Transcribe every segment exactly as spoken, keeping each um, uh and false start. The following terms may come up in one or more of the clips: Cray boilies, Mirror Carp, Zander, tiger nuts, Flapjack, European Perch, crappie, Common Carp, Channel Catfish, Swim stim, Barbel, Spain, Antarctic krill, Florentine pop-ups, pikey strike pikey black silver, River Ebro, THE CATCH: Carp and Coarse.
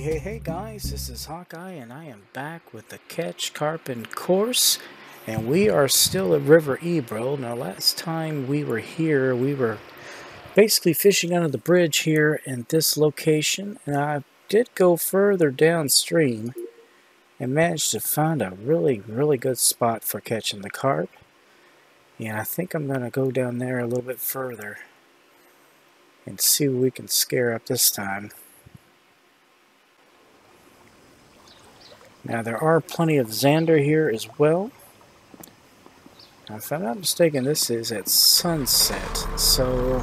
hey hey guys, this is Hawkeye and I am back with the Catch Carp and Course, and we are still at River Ebro. Now last time we were here we were basically fishing under the bridge here in this location, and I did go further downstream and managed to find a really really good spot for catching the carp, and I think I'm gonna go down there a little bit further and see what we can scare up this time. Now there are plenty of Zander here as well. Now, if I'm not mistaken, this is at sunset, so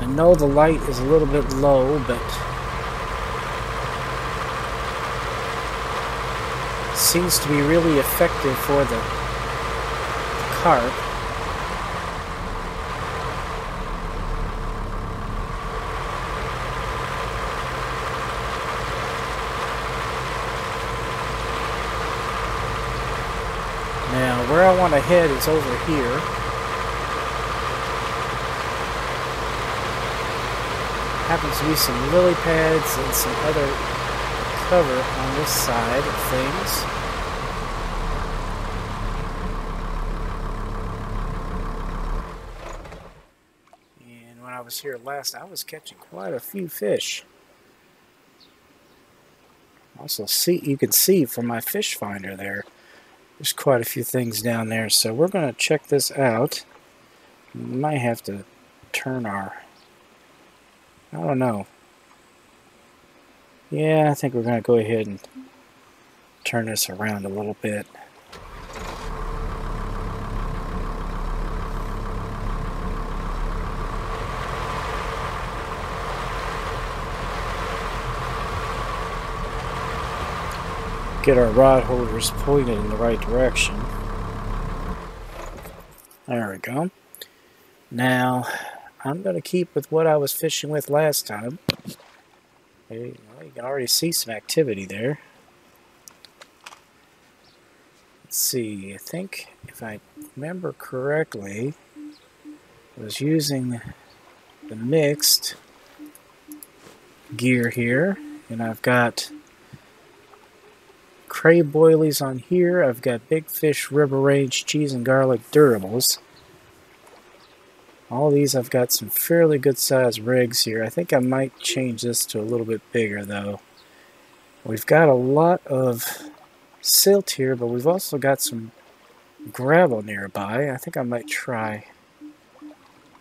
I know the light is a little bit low, but it seems to be really effective for the carp. Now, where I want to head is over here. Happens to be some lily pads and some other cover on this side of things. And when I was here last, I was catching quite a few fish. Also, see you can see from my fish finder there. There's quite a few things down there, so we're going to check this out. We might have to turn our... I don't know. Yeah, I think we're going to go ahead and turn this around a little bit. Get our rod holders pointed in the right direction. There we go. Now, I'm going to keep with what I was fishing with last time. You can already see some activity there. Let's see, I think if I remember correctly, I was using the mixed gear here, and I've got Cray boilies on here. I've got Big Fish, River Range, Cheese and Garlic Durables. All these, I've got some fairly good sized rigs here. I think I might change this to a little bit bigger though. We've got a lot of silt here, but we've also got some gravel nearby. I think I might try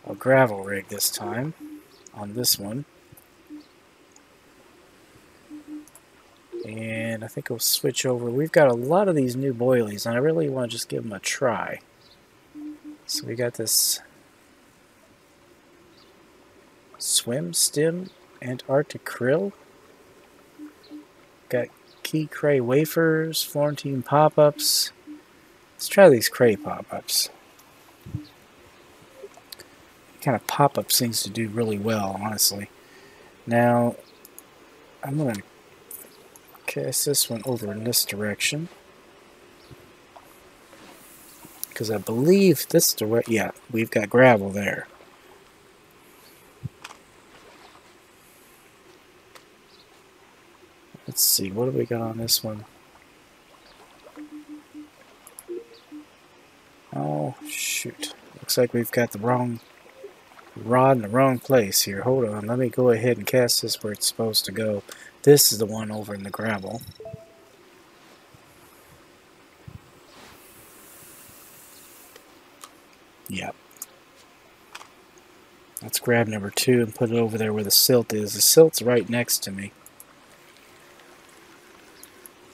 a gravel rig this time on this one. And I think we'll switch over. We've got a lot of these new boilies, and I really want to just give them a try. So we got this Swim Stim Antarctic Krill. Got Key Cray Wafers, Florentine pop-ups. Let's try these Cray pop-ups. Kind of pop-up seems to do really well, honestly. Now, I'm going to cast this one over in this direction, because I believe this direction, yeah, we've got gravel there. Let's see, what do we got on this one? Oh, shoot. Looks like we've got the wrong rod in the wrong place here. Hold on, let me go ahead and cast this where it's supposed to go. This is the one over in the gravel. Yep. Let's grab number two and put it over there where the silt is. The silt's right next to me.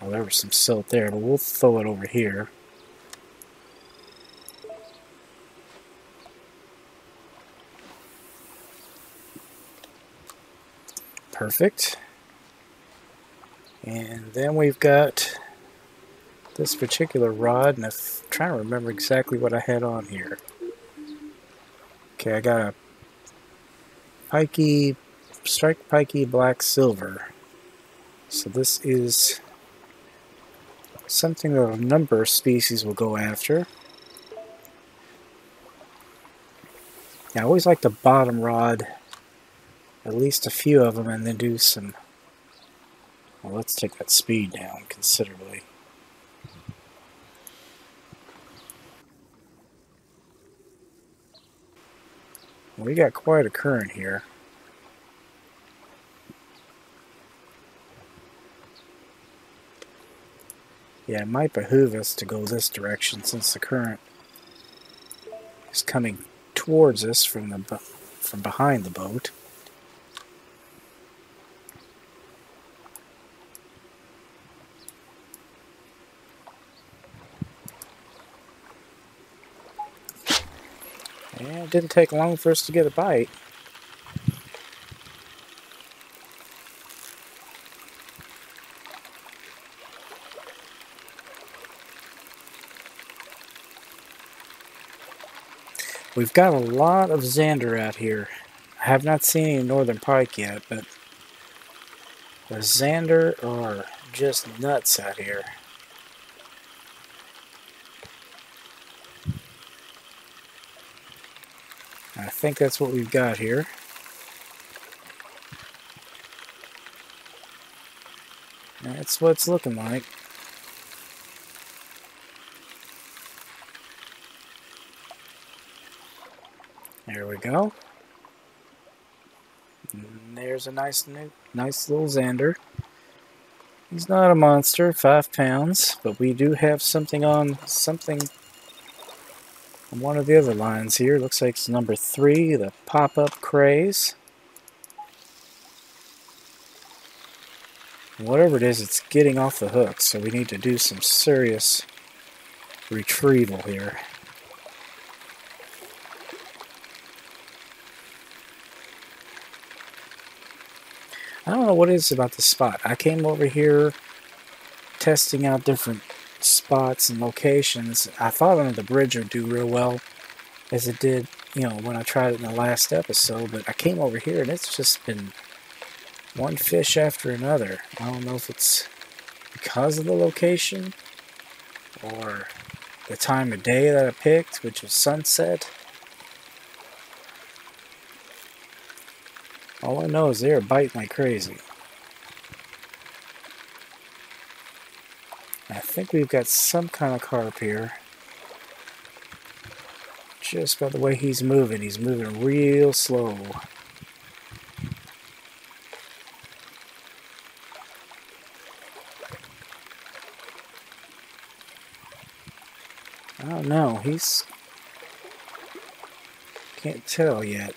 Well, there was some silt there, but we'll throw it over here. Perfect. And then we've got this particular rod, and I'm trying to remember exactly what I had on here. Okay, I got a pikey strike pikey black silver. So this is something that a number of species will go after. Now I always like the bottom rod at least a few of them, and they do some... Well, let's take that speed down considerably. We got quite a current here. Yeah, it might behoove us to go this direction since the current is coming towards us from the from behind the boat. Yeah, it didn't take long for us to get a bite. We've got a lot of Zander out here. I have not seen any northern pike yet, but the Zander are just nuts out here. I think that's what we've got here. That's what it's looking like. There we go. And there's a nice new, nice little Zander. He's not a monster, five pounds, but we do have something on something on one of the other lines here. Looks like it's number three, the pop-up craze. Whatever it is, it's getting off the hook, so we need to do some serious retrieval here. I don't know what it is about this spot. I came over here testing out different spots and locations. I thought under the bridge would do real well as it did, you know, when I tried it in the last episode, but I came over here and it's just been one fish after another. I don't know if it's because of the location or the time of day that I picked, which was sunset. All I know is they're biting like crazy. I think we've got some kind of carp here. Just by the way he's moving, he's moving real slow. I don't know, he's... Can't tell yet.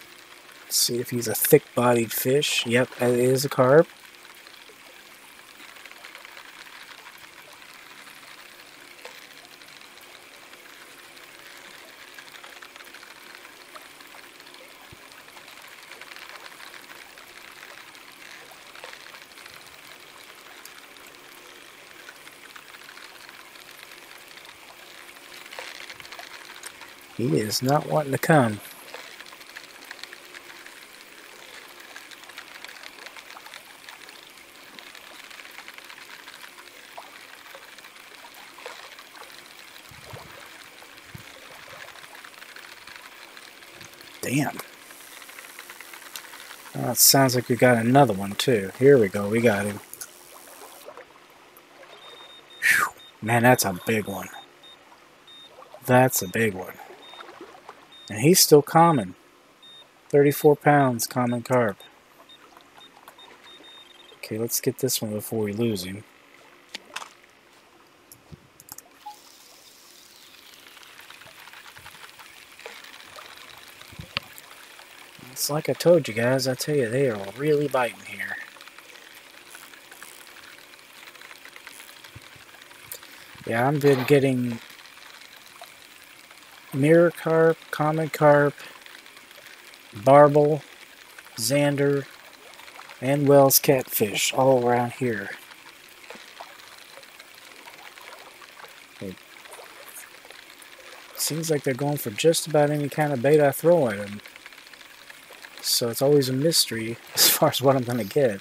See if he's a thick-bodied fish. Yep, that is a carp. He is not wanting to come. Damn. Well, it sounds like we got another one too. Here we go, we got him. Whew. Man, that's a big one. That's a big one. And he's still common. thirty-four pounds, common carp. Okay, let's get this one before we lose him. It's like I told you guys, I tell you, they are really biting here. Yeah, I've been getting Mirror Carp, Common Carp, Barbel, Zander, and Wells Catfish all around here. It seems like they're going for just about any kind of bait I throw at them. So it's always a mystery as far as what I'm going to get.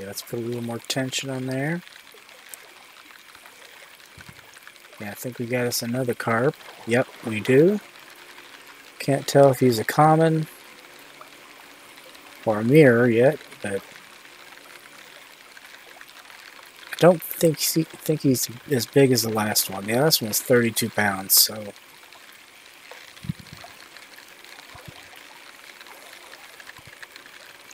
Okay, let's put a little more tension on there. Yeah, I think we got us another carp. Yep, we do. Can't tell if he's a common or a mirror yet, but I don't think he, think he's as big as the last one. The last one was thirty-two pounds, so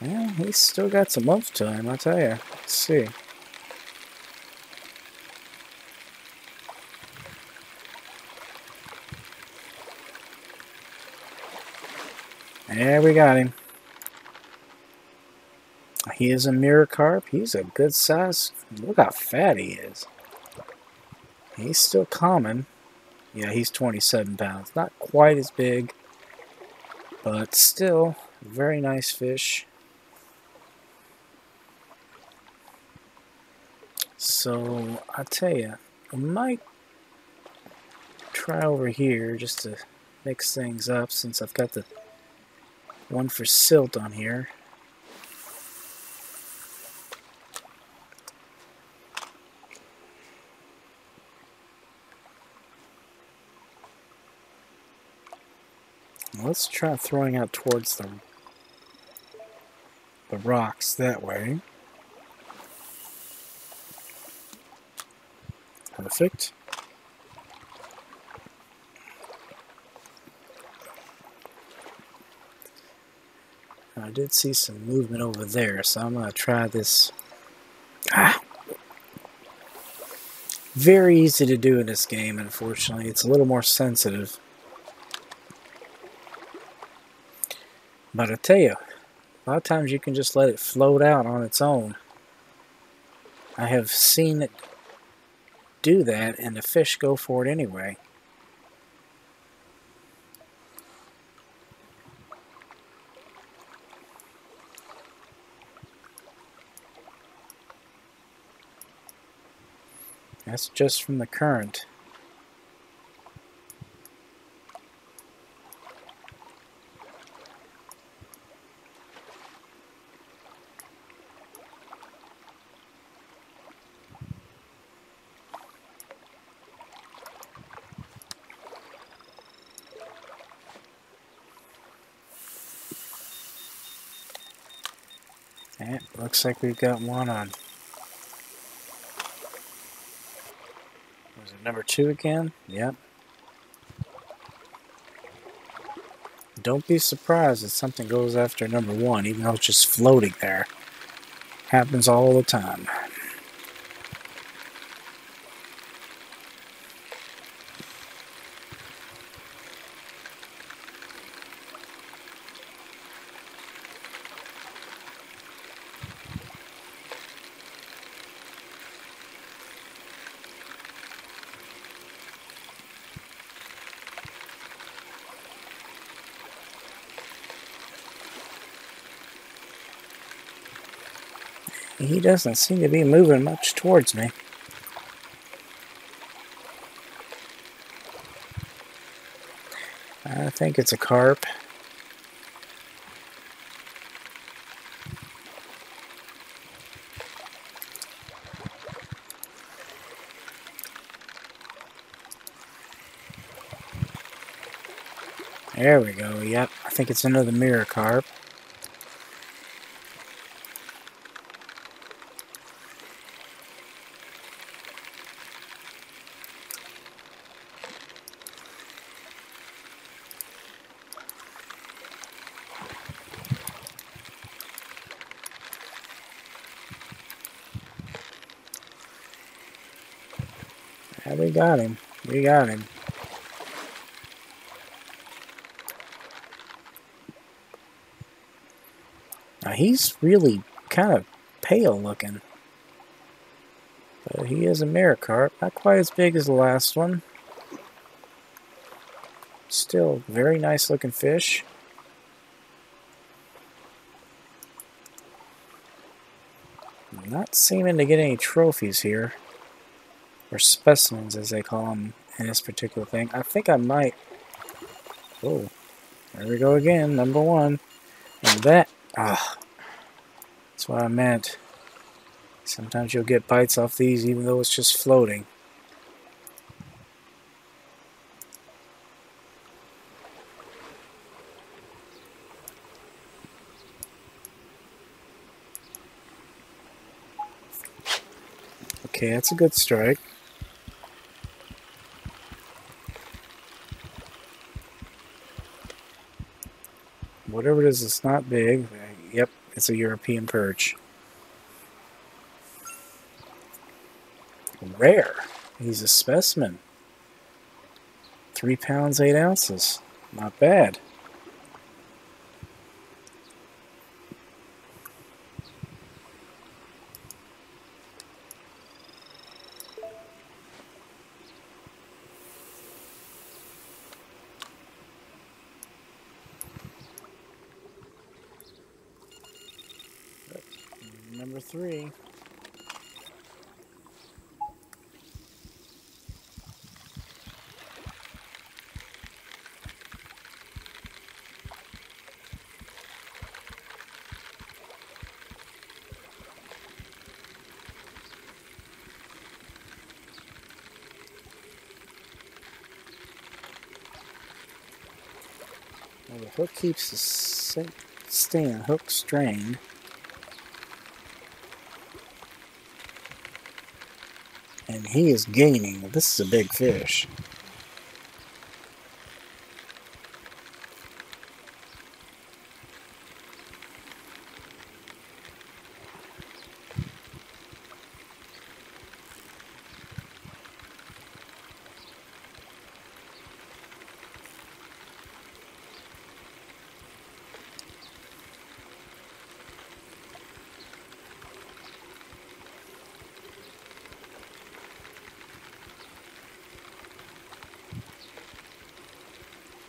yeah, he's still got some oomph to him, I tell you. Let's see. There we got him. He is a mirror carp. He's a good size. Look how fat he is. He's still common. Yeah, he's twenty-seven pounds. Not quite as big, but still a very nice fish. So I tell you, I might try over here just to mix things up since I've got the one for silt on here. Let's try throwing out towards the, the rocks that way. Perfect. I did see some movement over there, so I'm going to try this. Ah! Very easy to do in this game, unfortunately. It's a little more sensitive. But I tell you, a lot of times you can just let it float out on its own. I have seen it do that, and the fish go for it anyway. That's just from the current. Yeah, looks like we've got one on. Number two again? Yep. Don't be surprised if something goes after number one, even though it's just floating there. Happens all the time. He doesn't seem to be moving much towards me. I think it's a carp. There we go. Yep, I think it's another mirror carp. We got him. We got him. Now he's really kind of pale looking. But he is a mirror carp. Not quite as big as the last one. Still very nice looking fish. I'm not seeming to get any trophies here. Or specimens, as they call them in this particular thing. I think I might. Oh, there we go again, number one. And that, ah, that's what I meant. Sometimes you'll get bites off these even though it's just floating. Okay, that's a good strike. Whatever it is, it's not big. Yep, it's a European perch. Rare. He's a specimen. Three pounds, eight ounces. Not bad. Number three. Well, the hook keeps the stand, hook strained. And he is gaining. This is a big fish.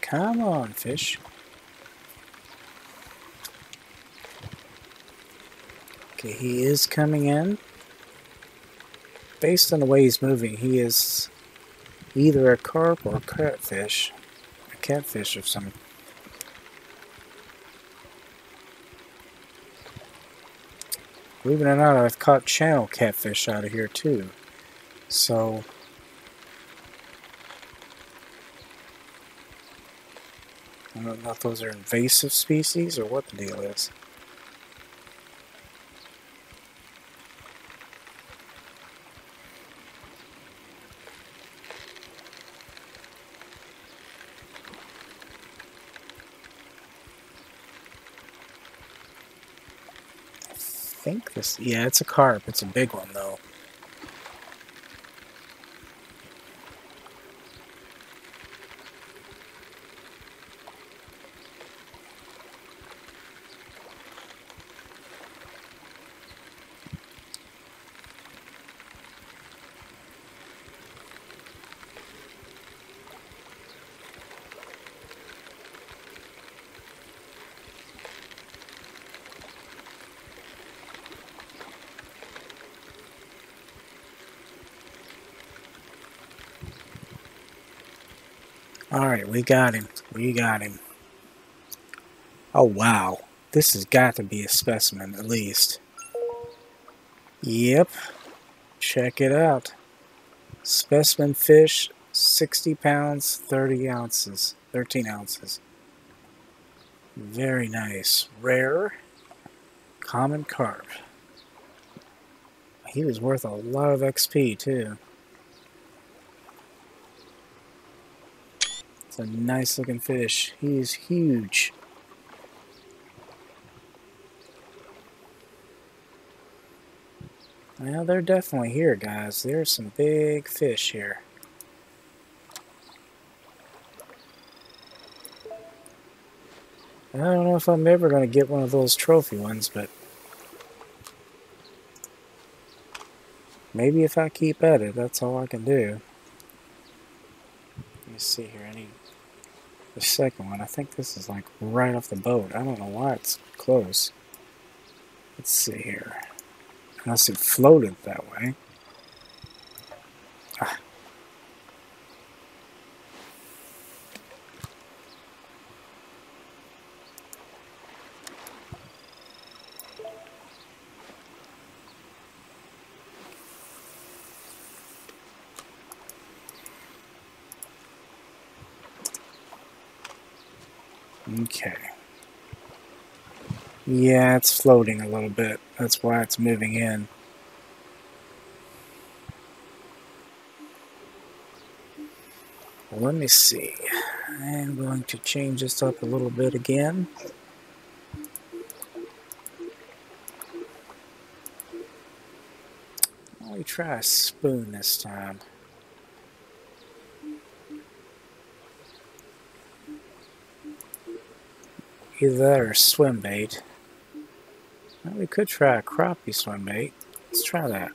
Come on, fish. Okay, he is coming in. Based on the way he's moving, he is either a carp or a catfish. A catfish of some. Believe it or not, I've caught channel catfish out of here too. So I don't know if those are invasive species or what the deal is. I think this, yeah, it's a carp. It's a big one though. Alright, we got him. We got him. Oh, wow. This has got to be a specimen, at least. Yep. Check it out. Specimen fish, sixty pounds, thirty ounces, thirteen ounces. Very nice. Rare. Common carp. He was worth a lot of X P, too. A nice looking fish. He is huge. Well, they're definitely here, guys. There's some big fish here. I don't know if I'm ever going to get one of those trophy ones, but maybe if I keep at it, that's all I can do. Let me see here. I need the second one. I think this is like right off the boat. I don't know why it's close. Let's see here. Unless it floated that way. Ah. Okay. Yeah, it's floating a little bit. That's why it's moving in. Let me see. I'm going to change this up a little bit again. Let me try a spoon this time. Either that or swim bait. Well, we could try a crappie swim bait. Let's try that.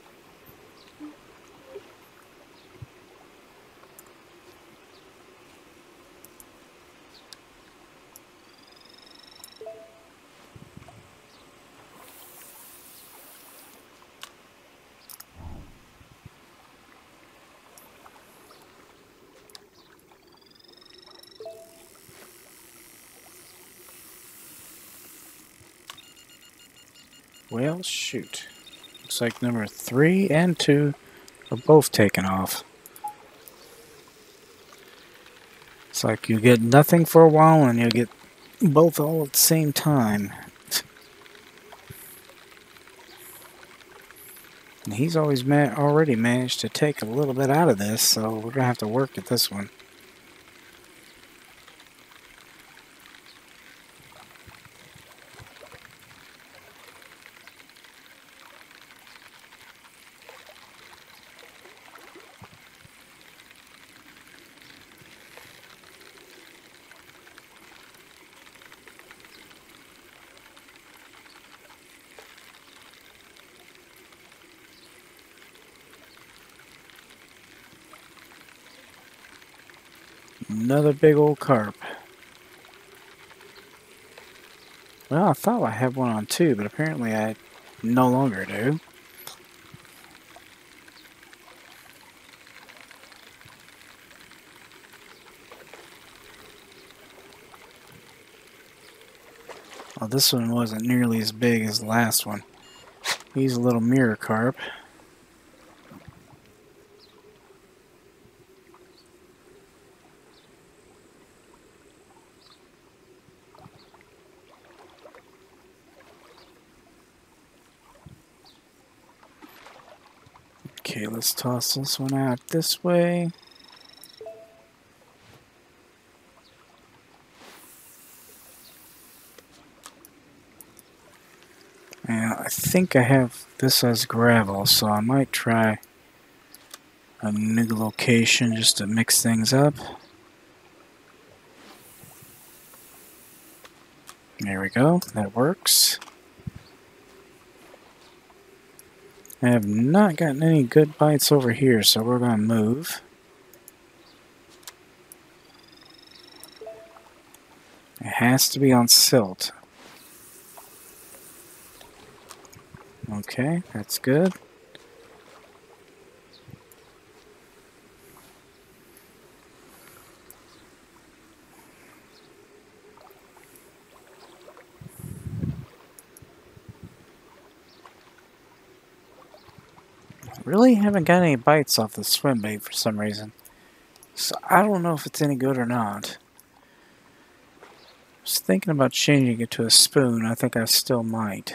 Well, shoot. Looks like number three and two are both taken off. It's like you get nothing for a while and you get both all at the same time. And he's always ma- already managed to take a little bit out of this, so we're going to have to work at this one. Another big old carp. Well, I thought I had one on two, but apparently I no longer do. Well, this one wasn't nearly as big as the last one. He's a little mirror carp. Okay, let's toss this one out this way. Now, I think I have this as gravel, so I might try a new location just to mix things up. There we go, that works. I have not gotten any good bites over here, so we're going to move. It has to be on silt. Okay, that's good. Really haven't got any bites off the swim bait for some reason, so I don't know if it's any good or not. I was thinking about changing it to a spoon. I think I still might.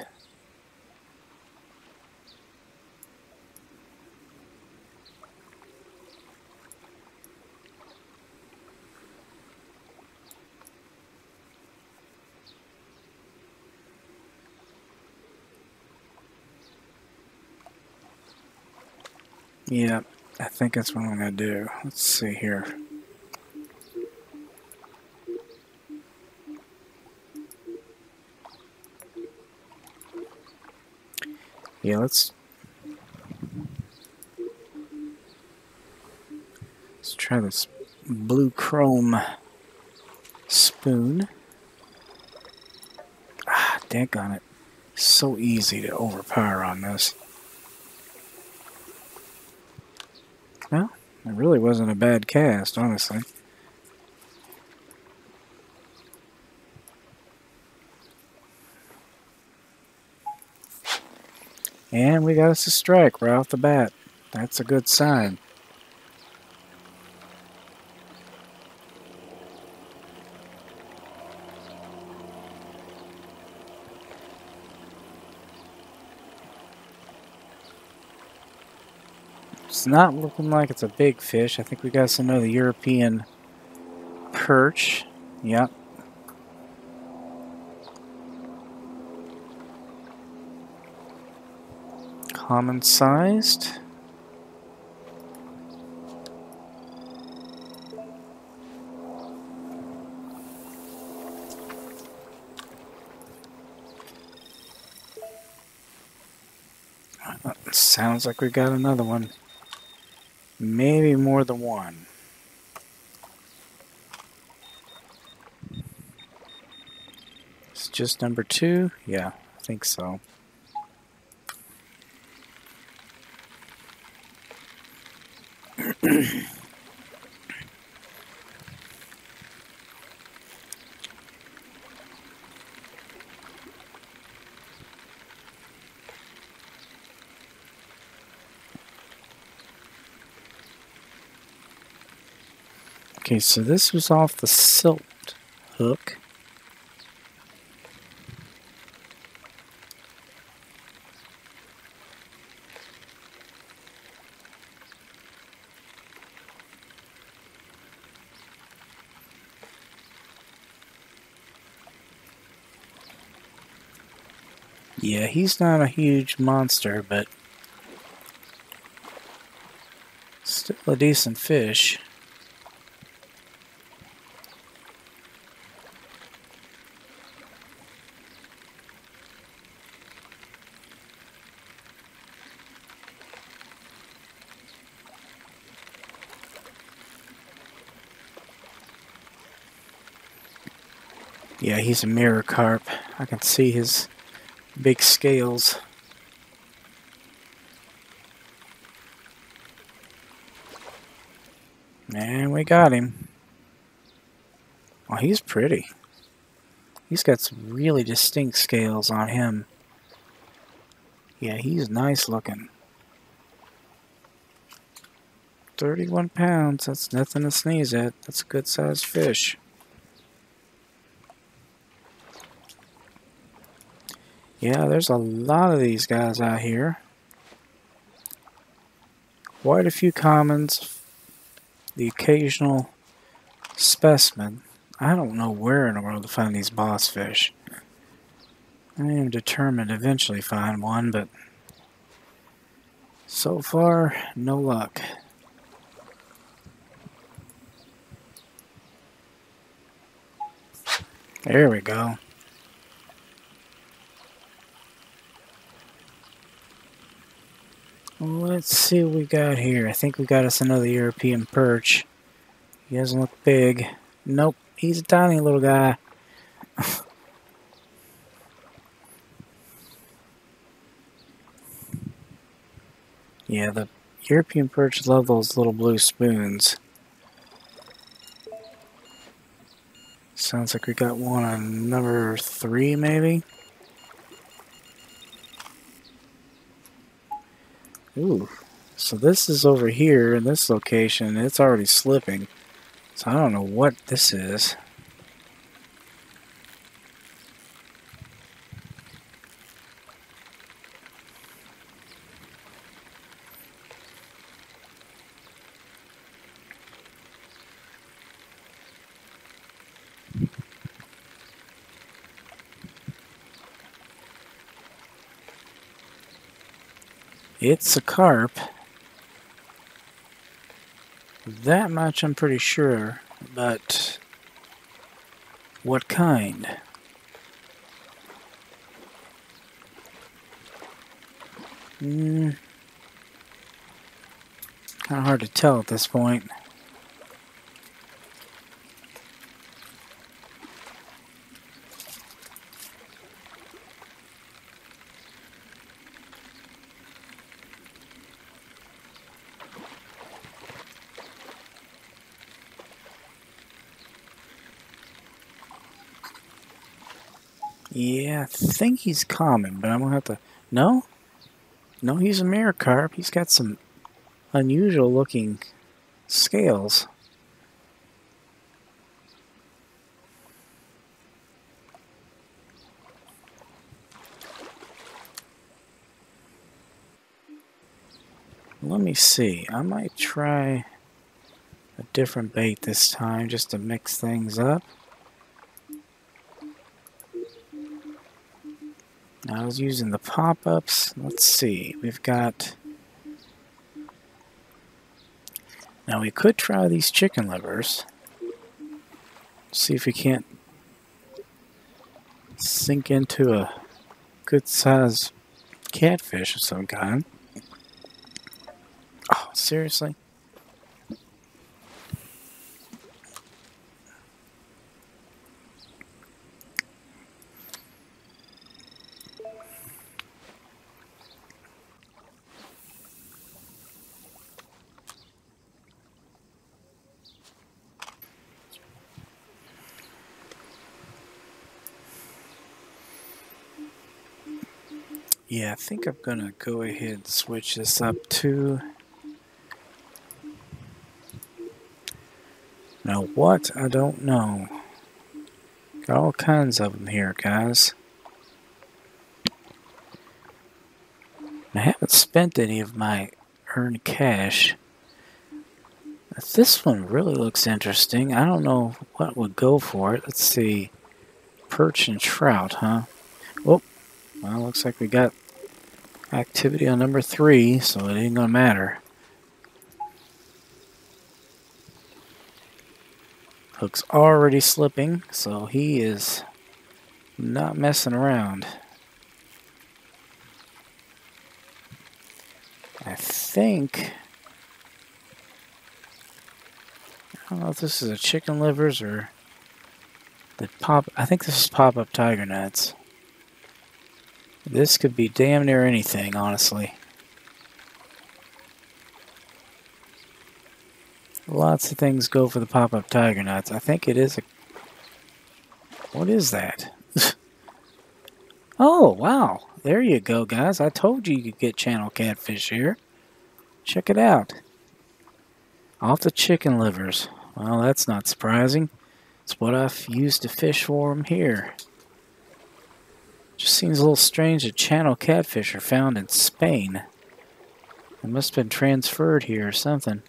Yeah, I think that's what I'm going to do. Let's see here. Yeah, let's... Let's try this blue chrome spoon. Ah, daggone it. So easy to overpower on this. Well, it really wasn't a bad cast, honestly. And we got us a strike right off the bat. That's a good sign. It's not looking like it's a big fish. I think we got some of the European perch. Yep. Common sized. Sounds like we got another one. Maybe more than one. It's just number two? Yeah, I think so. Okay, so this was off the silt hook. Yeah, he's not a huge monster, but still a decent fish. Yeah, he's a mirror carp. I can see his big scales. And we got him. Well, he's pretty. He's got some really distinct scales on him. Yeah, he's nice looking. thirty-one pounds, that's nothing to sneeze at. That's a good sized fish. Yeah, there's a lot of these guys out here. Quite a few commons, the occasional specimen. I don't know where in the world to find these boss fish. I am determined to eventually find one, but so far, no luck. There we go. Let's see what we got here. I think we got us another European perch. He doesn't look big. Nope, he's a tiny little guy. Yeah, the European perch love those little blue spoons. Sounds like we got one on number three, maybe? Ooh, so this is over here in this location. It's already slipping, so I don't know what this is. It's a carp. That much I'm pretty sure, but what kind? Mm. Kind of hard to tell at this point. Yeah, I think he's common, but I'm going to have to... No? No, he's a mirror carp. He's got some unusual-looking scales. Let me see. I might try a different bait this time just to mix things up. I was using the pop-ups. Let's see. We've got... Now we could try these chicken livers. See if we can't sink into a good-sized catfish of some kind. Oh, seriously? Yeah, I think I'm going to go ahead and switch this up to... Now what? I don't know. Got all kinds of them here, guys. I haven't spent any of my earned cash. But this one really looks interesting. I don't know what would go for it. Let's see. Perch and trout, huh? Oh. Well, looks like we got activity on number three, so it ain't gonna matter. Hook's already slipping, so he is not messing around. I think... I don't know if this is a chicken livers or the pop... I think this is pop-up tiger nuts. This could be damn near anything, honestly. Lots of things go for the pop-up tiger nuts. I think it is a... What is that? Oh, wow. There you go, guys. I told you you could get channel catfish here. Check it out. Off the chicken livers. Well, that's not surprising. It's what I've used to fish for them here. Just seems a little strange that channel catfish are found in Spain. They must have been transferred here or something.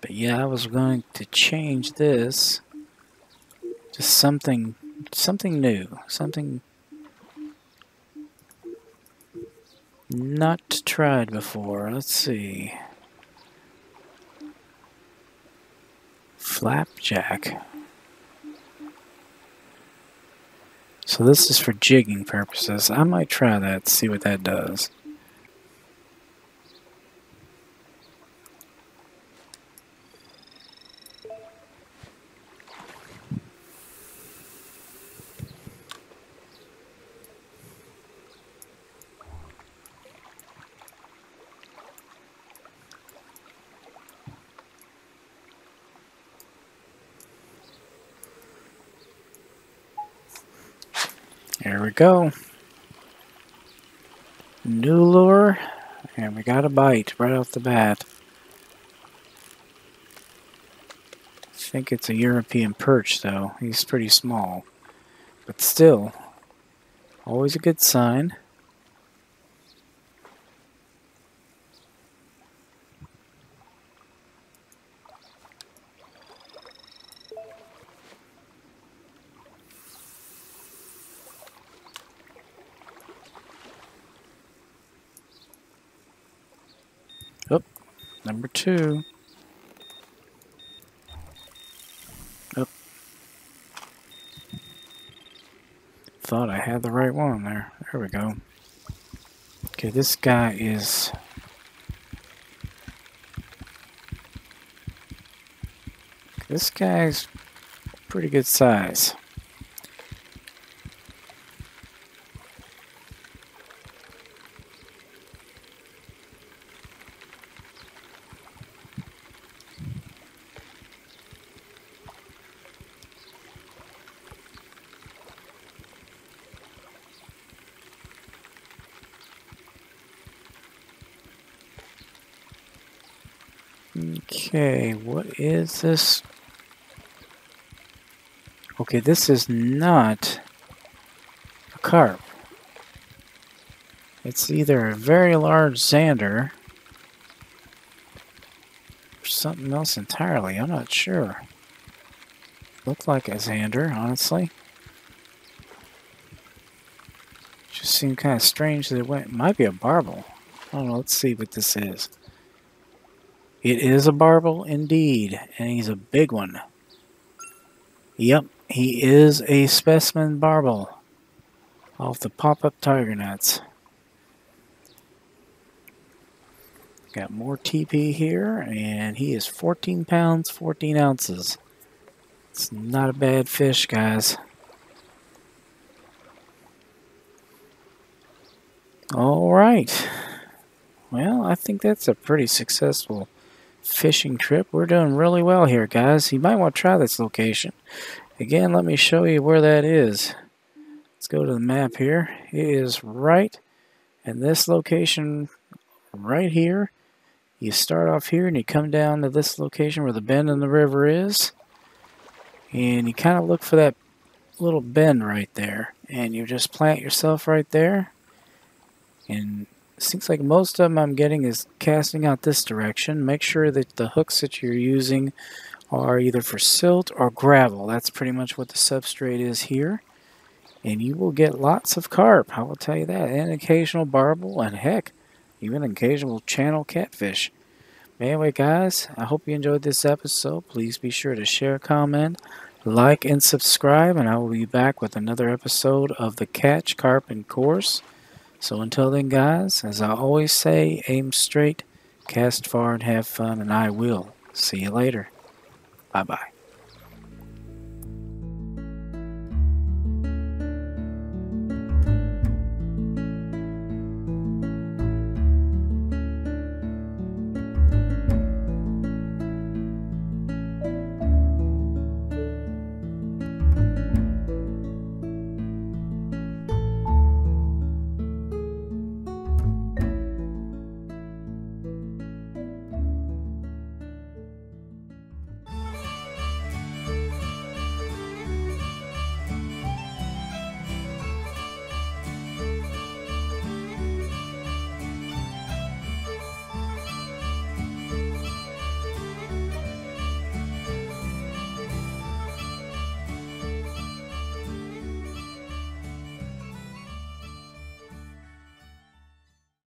But yeah, I was going to change this to something, something new, something... Not tried before. Let's see. Flapjack. So this is for jigging purposes. I might try that, see what that does. There we go. New lure, and we got a bite right off the bat. I think it's a European perch, though. He's pretty small. But still, always a good sign. Number two. Oh. Thought I had the right one there. There we go. Okay, this guy is... This guy's pretty good size. Okay, what is this? Okay, this is not a carp. It's either a very large zander or something else entirely. I'm not sure. Looked like a zander, honestly. Just seemed kind of strange that it went. Might be a barbel. I don't know. Let's see what this is. It is a barbel indeed, and he's a big one. Yep, he is a specimen barbel off the pop-up tiger nuts. Got more T P here, and he is fourteen pounds, fourteen ounces. It's not a bad fish, guys. All right. Well, I think that's a pretty successful fishing trip. We're doing really well here, guys. You might want to try this location. Again, let me show you where that is. Let's go to the map here. It is right in this location right here. You start off here and you come down to this location where the bend in the river is. And you kind of look for that little bend right there. And you just plant yourself right there. And it seems like most of them I'm getting is casting out this direction. Make sure that the hooks that you're using are either for silt or gravel. That's pretty much what the substrate is here. And you will get lots of carp, I will tell you that. And occasional barbel, and heck, even occasional channel catfish. Anyway, guys, I hope you enjoyed this episode. Please be sure to share, comment, like, and subscribe. And I will be back with another episode of the Catch, Carp, and Course. So until then, guys, as I always say, aim straight, cast far, and have fun, and I will. See you later. Bye-bye.